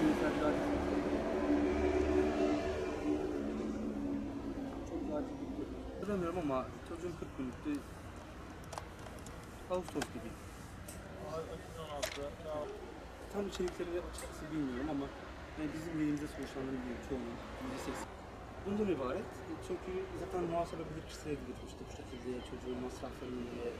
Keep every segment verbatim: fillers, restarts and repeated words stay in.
Çok acil gitti. Bilmiyorum ama çocuğum kırk günlüktü. Ağustos gibi. Tam içerikleri açıkçası bilmiyorum ama yani bizim dilimize sonuçlandığını biliyorum çoğunluğu. Bundan ibaret. Çünkü zaten muhasebe bilirkişisine gitmişti bu şekilde çocuğun masraflarını diye.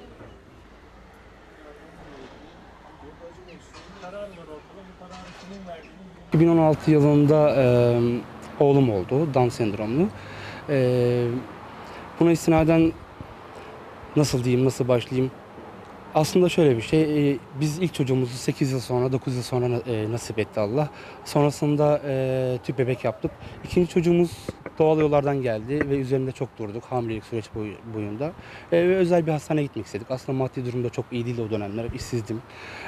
iki bin on altı yılında e, oğlum oldu, Down sendromlu. E, buna istinaden nasıl diyeyim, nasıl başlayayım? Aslında şöyle bir şey, e, biz ilk çocuğumuzu sekiz yıl sonra, dokuz yıl sonra e, nasip etti Allah. Sonrasında e, tüp bebek yaptık. İkinci çocuğumuz doğal yollardan geldi ve üzerinde çok durduk hamilelik süreç boy, boyunda. E, ve özel bir hastaneye gitmek istedik. Aslında maddi durumda çok iyi değildi o dönemler, işsizdim.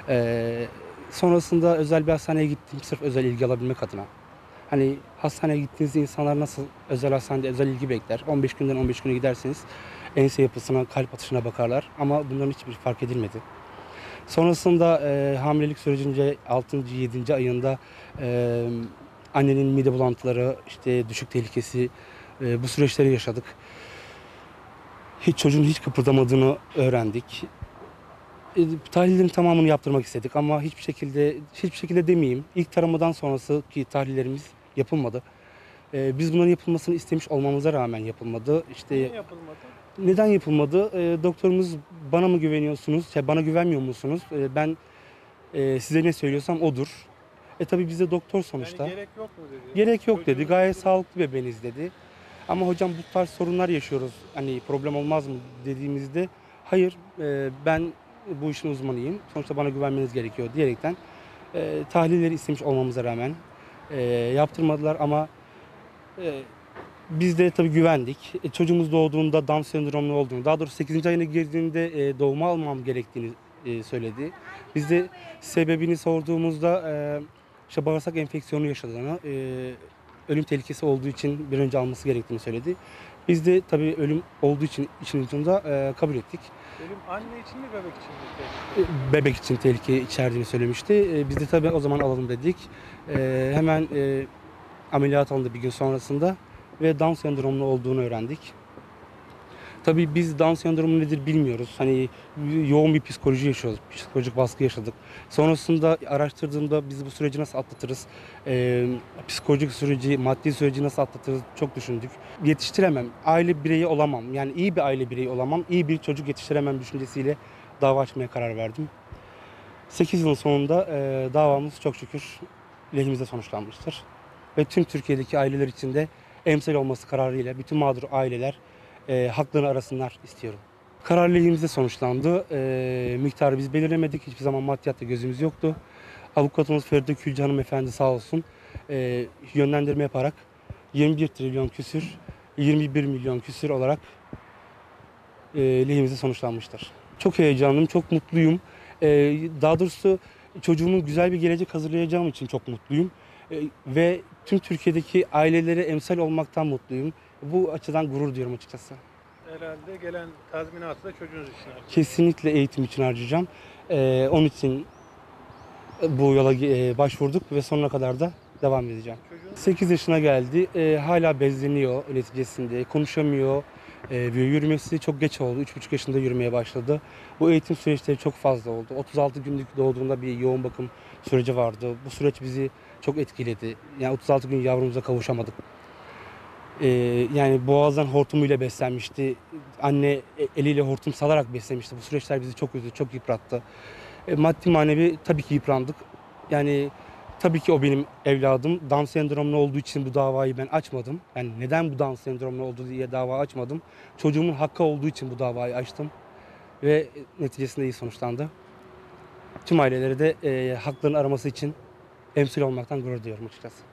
E, sonrasında özel bir hastaneye gittim sırf özel ilgi alabilmek adına. Hani hastaneye gittiğinizde insanlar nasıl özel hastanede özel ilgi bekler. on beş günden on beş güne giderseniz ense yapısına, kalp atışına bakarlar ama bunların hiçbir fark edilmedi. Sonrasında e, hamilelik sürecinde altıncı yedinci ayında e, annenin mide bulantıları, işte düşük tehlikesi e, bu süreçleri yaşadık. Hiç çocuğun hiç kıpırdamadığını öğrendik. E, tahlillerin tamamını yaptırmak istedik ama hiçbir şekilde hiçbir şekilde demeyeyim. İlk taramadan sonrası ki tahlillerimiz yapılmadı. E, biz bunların yapılmasını istemiş olmamıza rağmen yapılmadı. İşte niye yapılmadı? Neden yapılmadı? E, doktorumuz bana mı güveniyorsunuz? Şey, bana güvenmiyor musunuz? E, ben e, size ne söylüyorsam odur. E tabii bize doktor sonuçta. Yani gerek yok mu dedi? Gerek yok dedi. Gayet sağlıklı bebeğiniz dedi. Ama hocam bu tarz sorunlar yaşıyoruz. Hani problem olmaz mı dediğimizde hayır e, ben bu işin uzmanıyım. Sonuçta bana güvenmeniz gerekiyor diyerekten e, tahlilleri istemiş olmamıza rağmen e, yaptırmadılar ama e, biz de tabii güvendik. E, çocuğumuz doğduğunda Down sendromlu olduğunu, daha doğrusu sekizinci ayına girdiğinde e, doğuma almam gerektiğini e, söyledi. Biz de sebebini sorduğumuzda e, işte bağırsak enfeksiyonu yaşadığını, e, ölüm tehlikesi olduğu için bir önce alması gerektiğini söyledi. Biz de tabii ölüm olduğu için için ucunda e, kabul ettik. Ölüm anne için mi bebek için mi? E, bebek için tehlike içerdiğini söylemişti. E, biz de tabii o zaman alalım dedik. E, hemen e, ameliyat alındı bir gün sonrasında ve Down sendromlu olduğunu öğrendik. Tabii biz Down sendromu nedir bilmiyoruz. Hani yoğun bir psikoloji yaşıyoruz, psikolojik baskı yaşadık. Sonrasında araştırdığımda biz bu süreci nasıl atlatırız, e, psikolojik süreci, maddi süreci nasıl atlatırız çok düşündük. Yetiştiremem, aile bireyi olamam, yani iyi bir aile bireyi olamam, iyi bir çocuk yetiştiremem düşüncesiyle dava açmaya karar verdim. sekiz yılın sonunda e, davamız çok şükür lehimize sonuçlanmıştır. Ve tüm Türkiye'deki aileler için de emsal olması kararıyla bütün mağdur aileler E, haklarını arasınlar istiyorum. Karar lehimize sonuçlandı. E, miktarı biz belirlemedik. Hiçbir zaman maddiyatta gözümüz yoktu. Avukatımız Feride Külcü hanımefendi sağ olsun e, yönlendirme yaparak yirmi bir trilyon küsür, yirmi bir milyon küsür olarak e, lehimize sonuçlanmıştır. Çok heyecanlıyım, çok mutluyum. E, daha doğrusu çocuğumun güzel bir gelecek hazırlayacağım için çok mutluyum. E, ve tüm Türkiye'deki ailelere emsal olmaktan mutluyum. Bu açıdan gurur diyorum açıkçası. Herhalde gelen tazminatı da çocuğunuz için harcayacağım. Kesinlikle eğitim için harcayacağım. Ee, onun için bu yola e, başvurduk ve sonuna kadar da devam edeceğim. Çocuğun... sekiz yaşına geldi. E, hala bezleniyor neticesinde. Konuşamıyor. E, yürümesi çok geç oldu. üç buçuk yaşında yürümeye başladı. Bu eğitim süreçleri çok fazla oldu. otuz altı günlük doğduğunda bir yoğun bakım süreci vardı. Bu süreç bizi çok etkiledi. Yani otuz altı gün yavrumuza kavuşamadık. Ee, yani boğazdan hortumuyla beslenmişti. Anne eliyle hortum salarak beslemişti. Bu süreçler bizi çok üzdü, çok yıprattı. E, maddi manevi tabii ki yıprandık. Yani tabii ki o benim evladım. Down sendromlu olduğu için bu davayı ben açmadım. Yani neden bu Down sendromlu olduğu diye dava açmadım. Çocuğumun hakkı olduğu için bu davayı açtım. Ve neticesinde iyi sonuçlandı. Tüm ailelere de e, haklarını araması için emsil olmaktan gurur duyuyorum açıkçası.